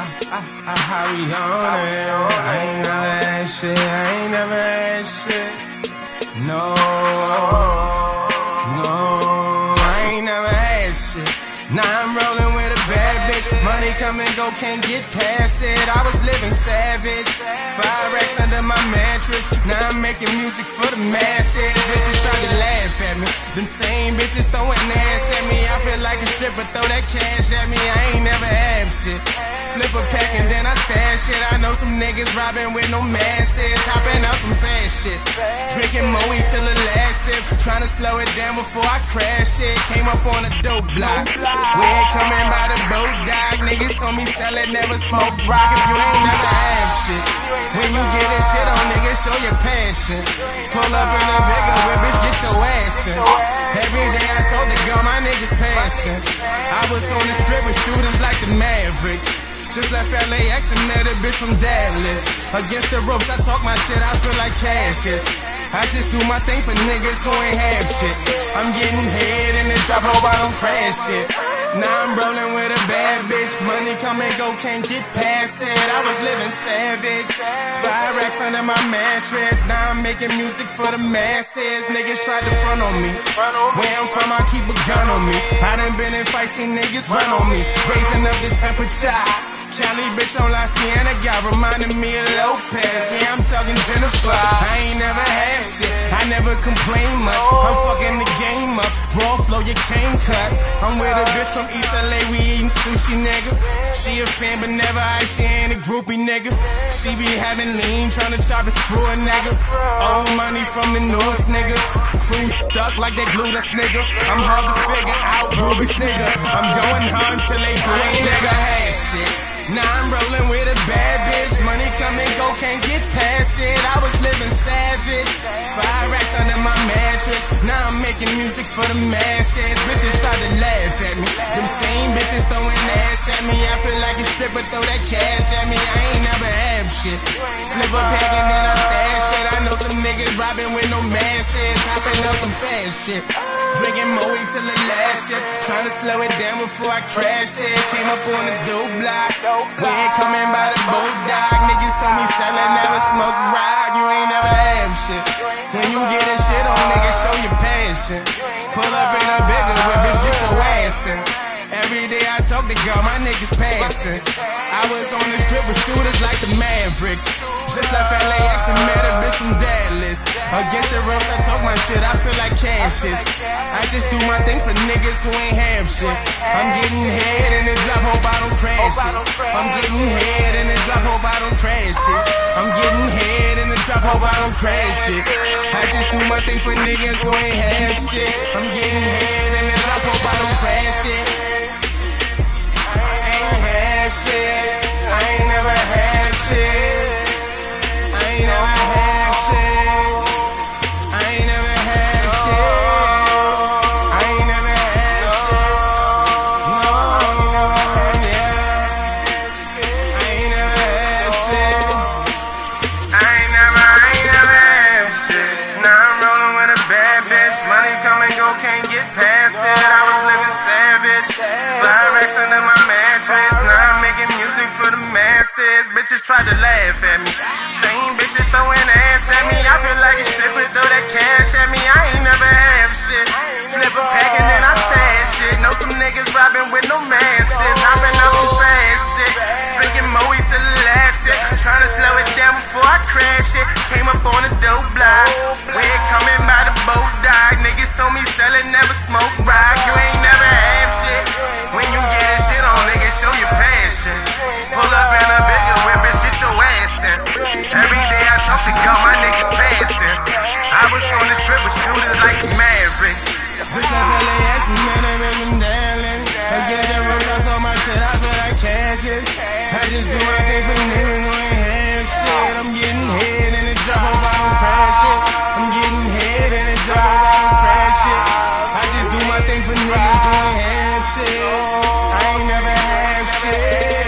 I be on it. I ain't never had shit. I ain't never had shit. No, no, I ain't never had shit. Now I'm rolling with a bad bitch. Money come and go, can't get past it. I was living savage. 5 racks under my mattress. Now I'm making music for the masses. Bitches try to laugh at me. Them same bitches throwing ass at me. I feel like a stripper, throw that cash at me. I ain't never had shit. Flip a pack and then I stash it. I know some niggas robbing with no masses. Hopping out some fast shit. Drinking Moe till the last sip. Trying to slow it down before I crash it. Came up on a dope block. We ain't coming by the boat dock. Niggas on me sellin', never smoke rock. If you ain't never have shit, when you get this shit on, niggas, show your passion. Pull up in a bigger whip, bitch, get your ass in. Every day I told the girl, my niggas passin'. I was on the strip with shooters like the Mavericks. Just left LAX and met a bitch from Dallas. Against the ropes, I talk my shit, I feel like cashes. I just do my thing for niggas who ain't have shit. I'm getting head in the drop, hope I don't crash shit. Now I'm rolling with a bad bitch. Money come and go, can't get past it. I was living savage. 5 racks under my mattress. Now I'm making music for the masses. Niggas tried to front on me. Where I'm from, I keep a gun on me. I done been in fights, seen niggas run on me. Raising up the temperature. Cali bitch on La Cienega got reminding me of Lopez. Yeah, I'm talking Jennifer. I ain't never had shit. I never complain much. I'm fucking the game up. Raw flow, you can't cut. I'm with a bitch from East LA. We eating sushi, nigga. She a fan, but never hype. She ain't a groupie, nigga. She be having lean, trying to chop it, screw a nigga. Old money from the north, nigga. Cream stuck like that glue, that's nigga. I'm hard to figure out, Ruby's nigga. I'm going hard till they do it, nigga. Had shit. Now I'm rolling with a bad bitch. Money come and go, can't get past it. I was living savage. 5 racks under my mattress. Now I'm making music for the masses. Bitches try to laugh at me. Them same bitches throwing ass at me. I feel like a stripper, throw that cash at me. I ain't never have shit. Flip a pack and then I stash shit. I know some niggas robbing with no masses. Hopping up some fast shit. Drinking Moe till the last sip. Trying to slow it down before I crash it. Came up on the dope block. We ain't coming by the boat dock. Niggas told me sellin', never smoke rock. You ain't never have shit. When you get a shit on, niggas, show your passion. Pull up in a bigger whip, bitch, get your ass in. Every day I talk to God, my niggas passin'. I was on the strip with shooters like the Mavericks. Just left LAX and met a bitch from Dallas. Against the ropes, I talk my shit, I feel like cashes. I just do my thing for niggas who ain't have shit. I'm getting head in the drop, hope I don't crash it. I'm getting head in the drop, hope I don't crash it. I'm getting head in the drop, hope I don't crash it. I just do my thing for niggas who ain't have shit. I'm getting head in the drop, hope I don't crash it. I ain't had shit. I ain't never had shit. I ain't never had shit. I ain't never had shit. I ain't never had shit. No, I ain't never had shit. I ain't never had shit. I ain't never had shit. Now I'm rolling with a bad bitch. Money come and go, can't get past it. I was living savage. 5 racks under my mattress. Now I'm making music for the masses. Bitches try to laugh at me. Same bitches throwing ass at me. I feel like a stripper, throw that cash at me. I ain't never have shit. Flip a pack and then I stash shit. Know some niggas robbing with no masses. Hopping up on fast shit. Drinking Moe till the last sip. Trying to slow it down before I crash it. Came up on a dope block. We ain't coming by the boat dock. Niggas told me sellin', never smoke rock. You ain't never have shit. When you get a shit on, niggas, show your passion. Pull up in a bigger whip, bitch, get your ass in. Every day I talk to God, my niggas passin'. I was on the strip with shooters like the Mavericks. Just like LAX, man, I'm in them darling. I get that rope, I saw my shit, I feel like cash it. I just do my thing for niggas who ain't have shit. I'm getting head in the drop, hope I don't crash it. I'm getting head in the drop, hope I don't crash it. I just do my thing for niggas who ain't have shit. I ain't never have shit.